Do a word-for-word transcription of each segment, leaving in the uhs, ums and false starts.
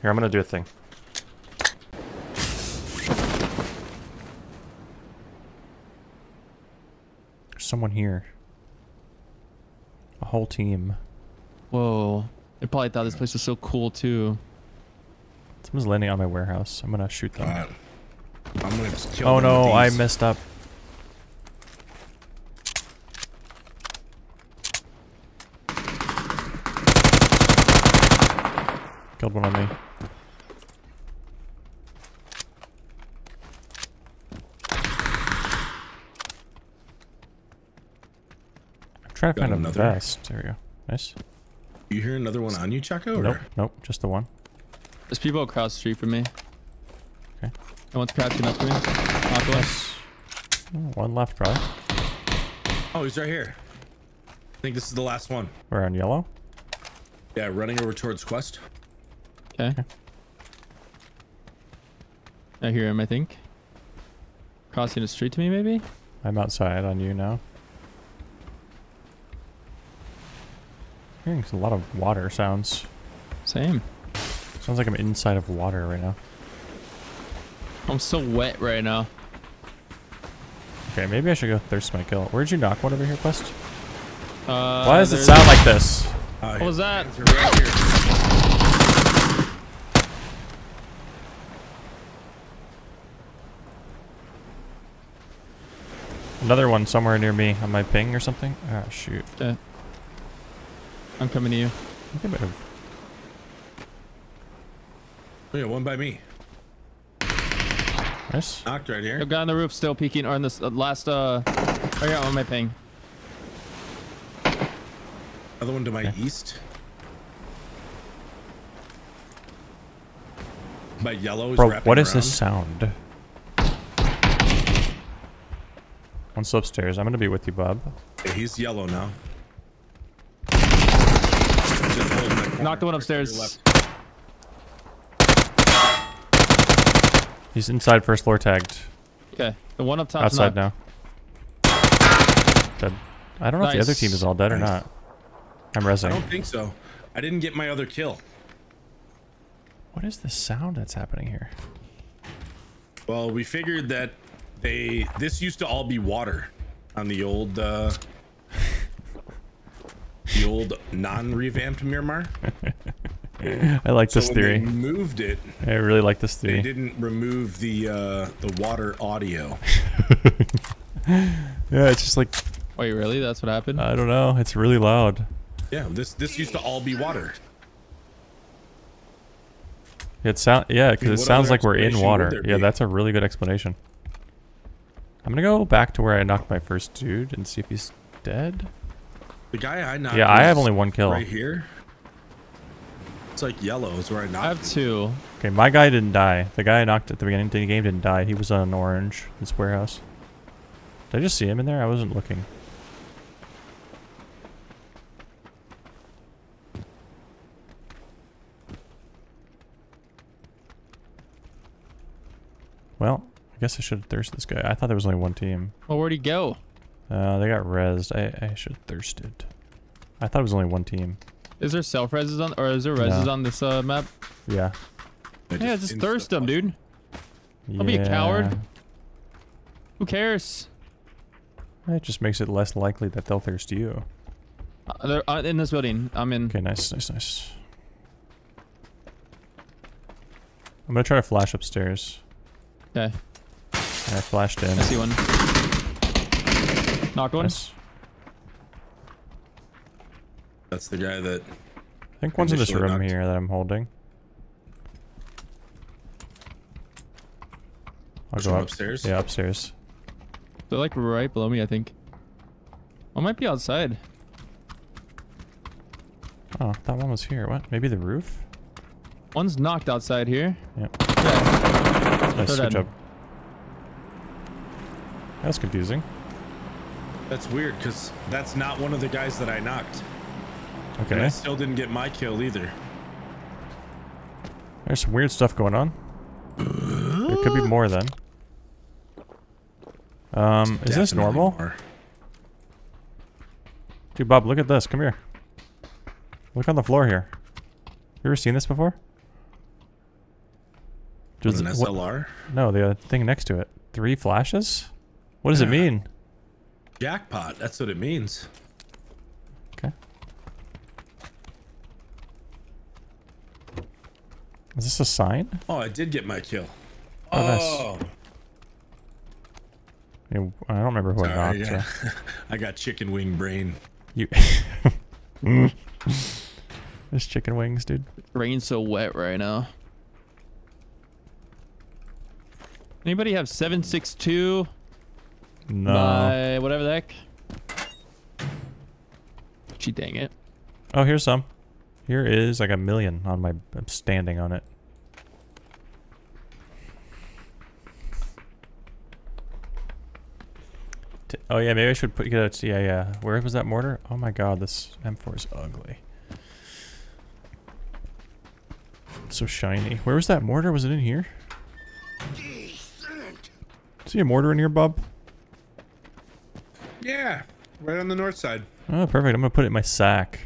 Here, I'm gonna do a thing. There's someone here. A whole team. Whoa. They probably thought this place was so cool too. Someone's landing on my warehouse. I'm gonna shoot them. God. I'm gonna just kill oh no, I messed up. Killed one on me. I'm trying to Got find another. a vest. There we go. Nice. You hear another one on you, Chaco? Nope. Or? Nope. Just the one. There's people across the street from me. Okay. No one's crouching up to me. Nice. Oh, one left, probably. Oh, he's right here. I think this is the last one. We're on yellow? Yeah, running over towards Quest. Okay. I hear him, I think. Crossing the street to me, maybe? I'm outside on you now. Hearing a lot of water sounds. Same. Sounds like I'm inside of water right now. I'm so wet right now. Okay, maybe I should go thirst my kill. Where'd you knock one over here, Quest? Uh, Why does it sound like this? Uh, what was that? Right here. Another one somewhere near me on my ping or something. Ah, oh, shoot. Uh, I'm coming to you. Okay, but... yeah, one by me. Nice. Knocked right here. I've got on the roof still peeking on this uh, last... Uh, oh yeah, on my ping. Another one to my okay. east. My yellow is Bro, wrapping what is around. this sound? One's upstairs. I'm gonna be with you, Bob. Yeah, he's yellow now. Knocked the one upstairs. He's inside first floor tagged. Okay. The one up top. Outside now. Dead. I don't know nice. if the other team is all dead nice. or not. I'm resing. I don't think so. I didn't get my other kill. What is the sound that's happening here? Well, we figured that They, this used to all be water on the old, uh, the old non-revamped Miramar. I like so this theory. They moved it. I really like this theory. They didn't remove the, uh, the water audio. Yeah, it's just like... Wait, really? That's what happened? I don't know. It's really loud. Yeah, this, this used to all be water. It sound, yeah, because I mean, it sounds like we're in water. Yeah, that's a really good explanation. I'm gonna go back to where I knocked my first dude and see if he's dead. The guy I knocked. Yeah, I have only one kill. Right here. It's like yellow is where I knocked. I have two. Okay, my guy didn't die. The guy I knocked at the beginning of the game didn't die. He was on orange, this warehouse. Did I just see him in there? I wasn't looking. Well. I guess I should thirst this guy. I thought there was only one team. Well, where'd he go? Uh, they got rezzed. I, I should have thirsted. I thought it was only one team. Is there self rezzes on, or is there rezzes no. on this uh, map? Yeah. Just yeah, just thirst them, dude. I'll yeah. be a coward. Who cares? It just makes it less likely that they'll thirst you. Uh, they're uh, in this building. I'm in. Okay, nice, nice, nice. I'm gonna try to flash upstairs. Okay. I flashed in. I see one. Knocked one. Nice. That's the guy that... I think one's in this room knocked. here that I'm holding. I'll There's go up. upstairs? Yeah, upstairs. They're like right below me, I think. One might be outside. Oh, that one was here. What? Maybe the roof? One's knocked outside here. Yep. Yeah. Nice. Good job. That's confusing. That's weird, because that's not one of the guys that I knocked. Okay. And I still didn't get my kill either. There's some weird stuff going on. There could be more then. Um, is this normal? More. Dude, Bob, look at this. Come here. Look on the floor here. You ever seen this before? Does an S L R? What? No, the thing next to it. Three flashes? What does yeah. it mean? Jackpot. That's what it means. Okay. Is this a sign? Oh, I did get my kill. Oh, oh. Nice. I don't remember who Sorry, I knocked. Yeah. So. I got chicken wing brain. You. mm. There's chicken wings, dude. Rain's so wet right now. Anybody have seven six two? No. By whatever the heck. Gee, dang it. Oh, here's some. Here is like a million on my. I'm standing on it. Oh yeah, maybe I should put you know, yeah yeah. Where was that mortar? Oh my god, this M four is ugly. It's so shiny. Where was that mortar? Was it in here? Decent. See a mortar in here, Bob? Yeah, right on the north side. Oh, perfect. I'm gonna put it in my sack.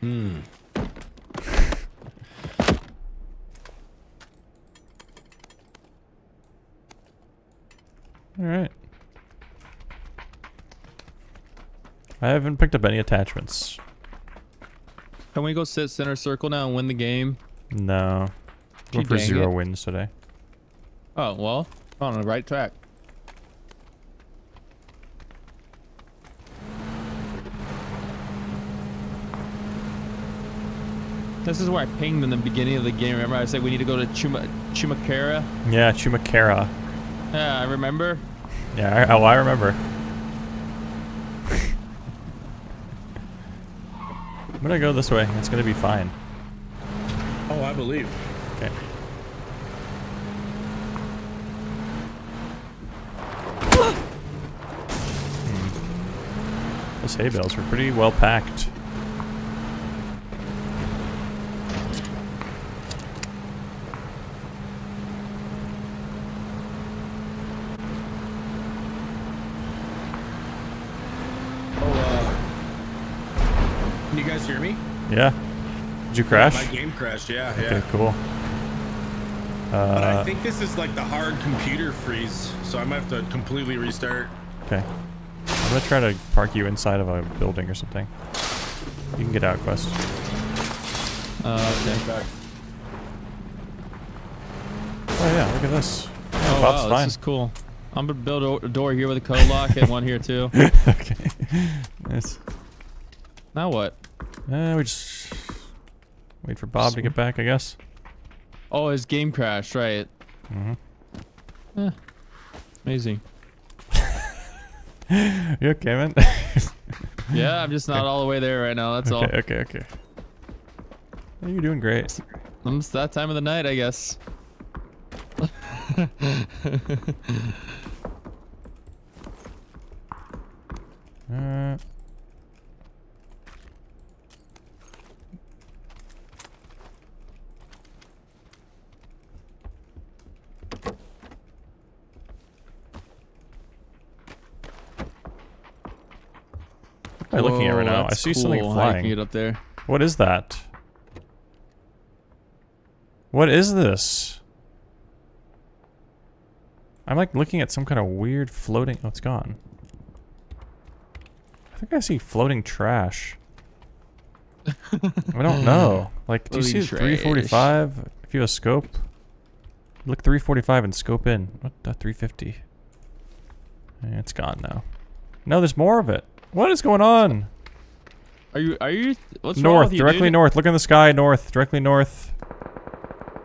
Hmm. All right. I haven't picked up any attachments. Can we go sit center circle now and win the game? No. We're for zero it. wins today. Oh, well, on the right track. This is where I pinged in the beginning of the game. Remember I said we need to go to Chuma Chumacera? Yeah, Chumacera. Yeah, I remember. Yeah, I, oh, I remember. I'm gonna go this way. It's gonna be fine. Oh, I believe. Okay. hmm. Those hay bales were pretty well packed. Yeah. Did you crash? Yeah, my game crashed, yeah, okay, yeah. Okay, cool. Uh, but I think this is like the hard computer freeze, so I might have to completely restart. Okay. I'm gonna try to park you inside of a building or something. You can get out, Quest. Uh, okay. Back. Oh yeah, look at this. Oh, Bob's wow, fine. This is cool. I'm gonna build a door here with a code lock and one here too. Okay. Nice. Now what? Uh, we just wait for Bob to get back, I guess. Oh, his game crashed, right? Mm-hmm. Eh, amazing. You okay, man? Yeah, I'm just not okay. all the way there right now, that's okay, all. Okay, okay, okay. You're doing great. It's that time of the night, I guess. uh... What am I looking at right now? I see cool. something flying. It up there. What is that? What is this? I'm like looking at some kind of weird floating. Oh, it's gone. I think I see floating trash. I don't know. Like, do you see trash. three forty-five? If you have a scope, look three forty-five and scope in. What the three fifty? Yeah, it's gone now. No, there's more of it. What is going on? Are you? Are you? What's north, wrong with you, directly dude? north. Look in the sky, north, directly north.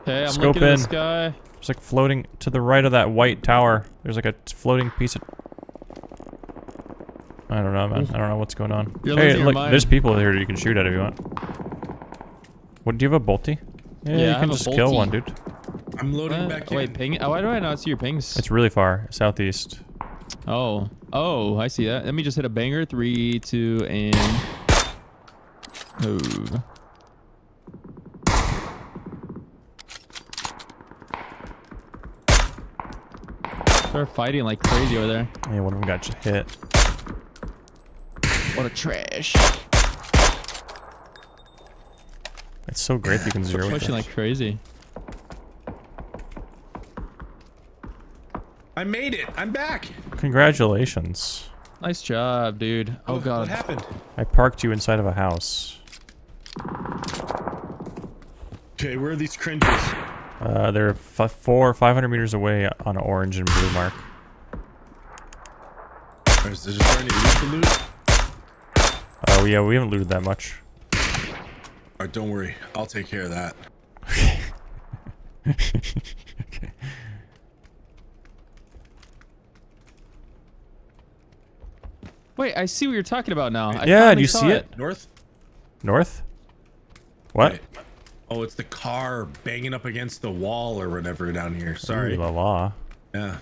Okay, I'm Scope looking in. in the sky. It's like floating to the right of that white tower. There's like a floating piece of. I don't know, man. I don't know what's going on. You're hey, look, there's people here you can shoot at if you want. What? Do you have a bolty? Yeah, yeah you I can just kill one, dude. I'm loading uh, back. Wait, in. ping. Oh, why do I not see your pings? It's really far southeast. Oh, oh, I see that. Let me just hit a banger. Three, two, and... Oh. They're fighting like crazy over there. Yeah, one of them got just hit. What a trash. It's so great you can zero. They're pushing like crazy. I made it. I'm back. Congratulations. Nice job, dude. Oh, oh god. What happened? I parked you inside of a house. Okay, where are these cringes? Uh, they're f four or five hundred meters away on orange and blue mark. Is there just any loot to loot? Oh, yeah, we haven't looted that much. Alright, don't worry. I'll take care of that. Okay. Wait, I see what you're talking about now. I yeah, do you see it? it? North? North? What? Wait. Oh, it's the car banging up against the wall or whatever down here. Sorry. Ooh, la la. Yeah.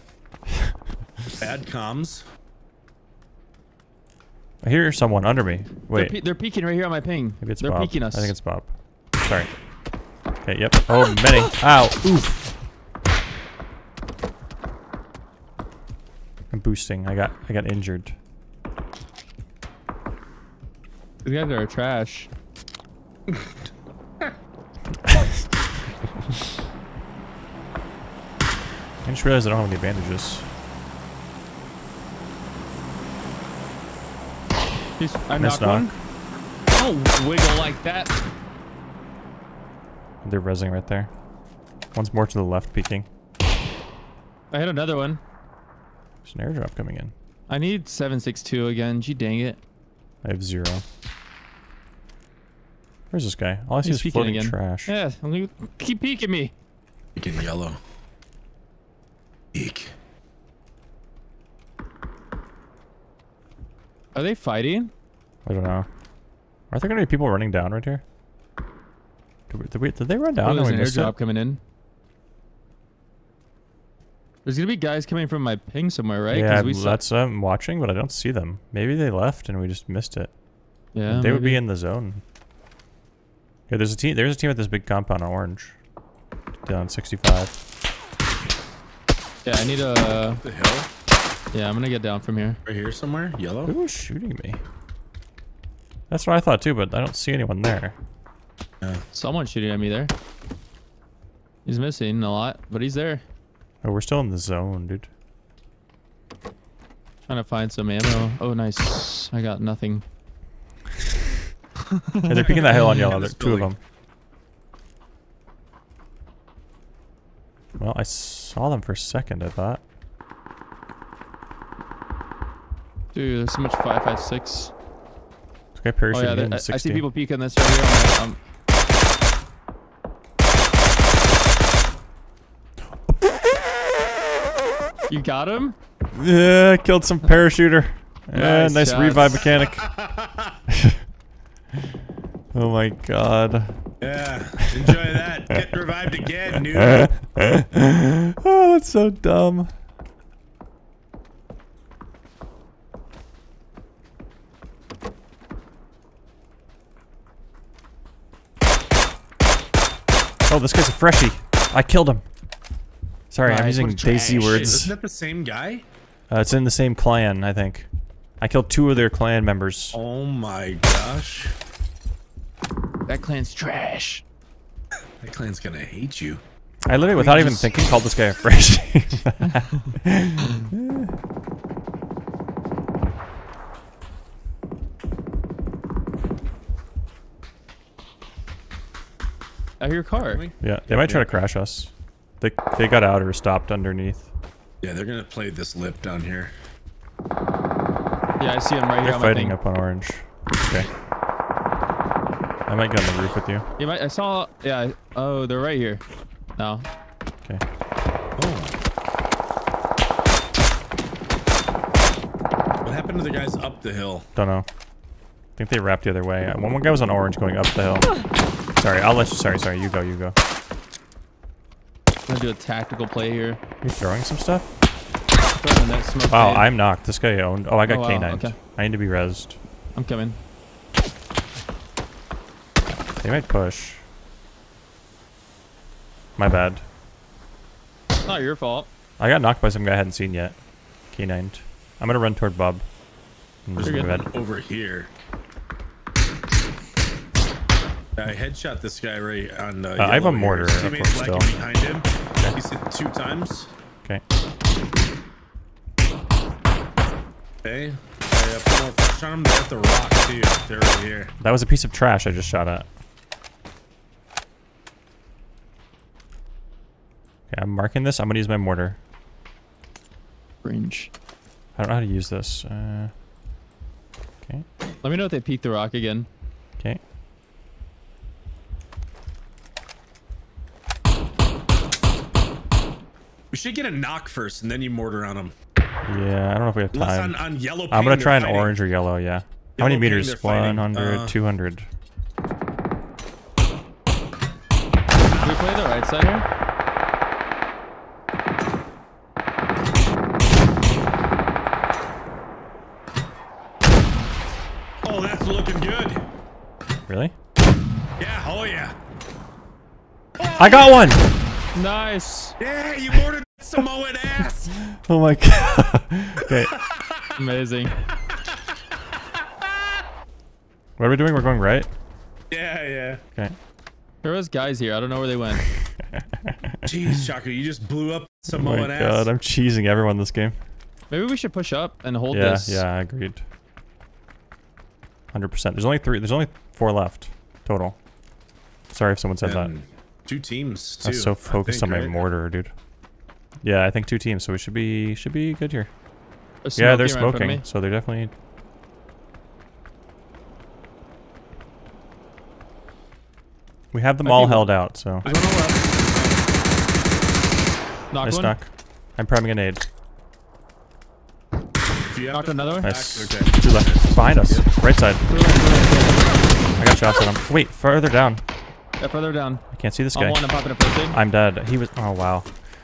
Bad comms. I hear someone under me. Wait. They're, pe they're peeking right here on my ping. Maybe it's they're Bob. They're peeking us. I think it's Bob. Sorry. Okay, yep. Oh, many. Ow. Oof. I'm boosting. I got I got injured. These guys are trash. I just realized I don't have any bandages. He's, I knocked one. Don't wiggle like that. They're rezzing right there. One's more to the left peeking. I hit another one. There's an airdrop coming in. I need seven six two again. Gee dang it. I have zero. Where's this guy? All I see He's is floating again. trash. Yeah, keep peeking me. Peeking yellow. Peek. Are they fighting? I don't know. Aren't there gonna be people running down right here? Did, we, did, we, did they run down? Oh, there's an airdrop coming in. There's gonna be guys coming from my ping somewhere, right? Yeah, we that's I'm um, watching, but I don't see them. Maybe they left and we just missed it. Yeah, they maybe. would be in the zone. Yeah, there's a team. There's a team at this big compound on orange. Down sixty-five. Yeah, I need a. Uh, what the hell? Yeah, I'm gonna get down from here. Right here somewhere? Yellow? Who's shooting me? That's what I thought too, but I don't see anyone there. Uh, Someone's shooting at me there. He's missing a lot, but he's there. Oh, we're still in the zone, dude. Trying to find some ammo. Oh, nice. I got nothing. Hey, they're peeking that hill on yellow. There's two of them. Well, I saw them for a second, I thought. Dude, there's so much five five six. This guy parachuted oh, yeah, in sixty. I see people peeking this right here. Um, you got him? Yeah, killed some parachuter. Yeah, nice, nice revive mechanic. Oh my god. Yeah, enjoy that. Get revived again, dude. Oh, that's so dumb. Oh, this guy's a freshie. I killed him. Sorry, right, I'm using Daisy words. Isn't that the same guy? Uh, it's in the same clan, I think. I killed two of their clan members. Oh my gosh. That clan's trash. That clan's gonna hate you. I literally, without we even just... thinking, called this guy a freshie. I hear a car. Yeah, they might try to crash us. They they got out or stopped underneath. Yeah, they're gonna play this lip down here. Yeah, I see them right they're here. They're fighting up on orange. Okay. I might get on the roof with you. You might. I saw. Yeah. Oh, they're right here. No. Okay. Oh. What happened to the guys up the hill? Don't know. I think they wrapped the other way. One one guy was on orange going up the hill. Sorry, I'll let you. Sorry, sorry. You go, you go. I'm gonna do a tactical play here. You're throwing some stuff? Throwing that smoke wow, blade. I'm knocked. This guy owned. Oh, I got oh, wow. K nine. Okay. I need to be rezzed. I'm coming. They might push. My bad. It's not your fault. I got knocked by some guy I hadn't seen yet. K nine. I'm gonna run toward Bob. There's over here. I headshot this guy right on uh, uh, I have a mortar. His teammates lagging behind him. Okay. He's hit two times. Okay. Okay. I, uh, put up, I shot him at the rock too. They're right here. That was a piece of trash I just shot at. Okay, I'm marking this. I'm gonna use my mortar. Fringe. I don't know how to use this. Uh, okay. Let me know if they peek the rock again. Okay. We should get a knock first, and then you mortar on them. Yeah, I don't know if we have time. Unless on, on yellow paint, I'm gonna try an fighting. Orange or yellow. Yeah. Yellow how many meters? one hundred, uh, two hundred. Can we play the right side here? Oh, that's looking good. Really? Yeah. Oh yeah. Oh, I got one. Nice. Yeah, you mortared Samoan ass. Oh my god. Okay. Amazing. What are we doing? We're going right? Yeah, yeah. Okay. There was guys here. I don't know where they went. Jeez, Chaco, you just blew up Samoan ass. Oh my god, ass. I'm cheesing everyone this game. Maybe we should push up and hold yeah, this. Yeah, yeah, agreed. one hundred percent. There's only three. There's only four left total. Sorry if someone said and that. Two teams, too. I was so focused think, on my right? mortar, dude. Yeah, I think two teams, so we should be should be good here. They're yeah, they're smoking, right so they're definitely... We have them I all held out, so... I knock nice one. knock. I'm priming a nade. Knocked another one? Nice. Okay. Two left. Behind us. Yep. Right side. Right, right, right. I got shots at him. Wait, further down. Yeah, further down. I can't see this guy. I'm, one, I'm, popping first I'm dead. He was... Oh, wow.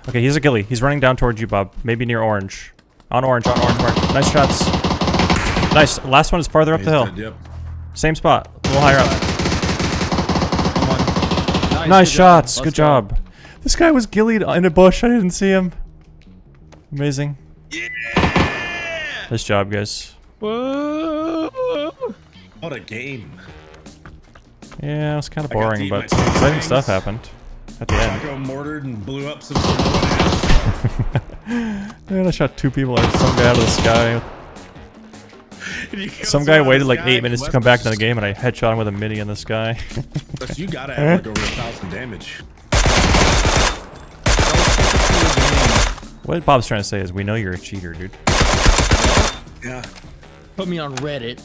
Okay, he's a ghillie. He's running down towards you, Bob. Maybe near orange. On orange, on orange, orange. Nice shots. Nice. Last one is farther up he's the hill. Dead, yep. Same spot. A little higher up. Nice, nice good shots. Job. Good job. Go. This guy was ghillied in a bush. I didn't see him. Amazing. Yeah! Nice job, guys. Whoa. What a game. Yeah, it was kind of boring, but exciting stuff happened at the end. Chaco mortared and blew up some Man, I shot two people or some guy out of the sky. Some guy waited like eight minutes to come back to the game, and I headshot him with a mini in the sky. You gotta have like over a thousand damage. What Bob's trying to say is, we know you're a cheater, dude. Yeah. Put me on Reddit.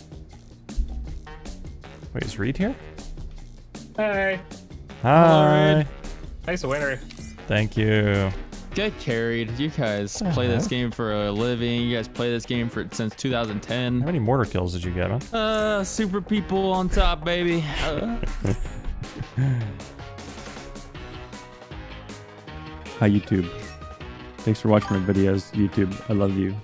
Wait, is Reed here? Hey. Hi. Hi. Nice winner. Thank you. Get carried. You guys uh-huh. play this game for a living. You guys play this game for since two thousand ten. How many mortar kills did you get, huh? Uh, super people on top, baby. Uh. Hi, YouTube. Thanks for watching my videos, YouTube. I love you.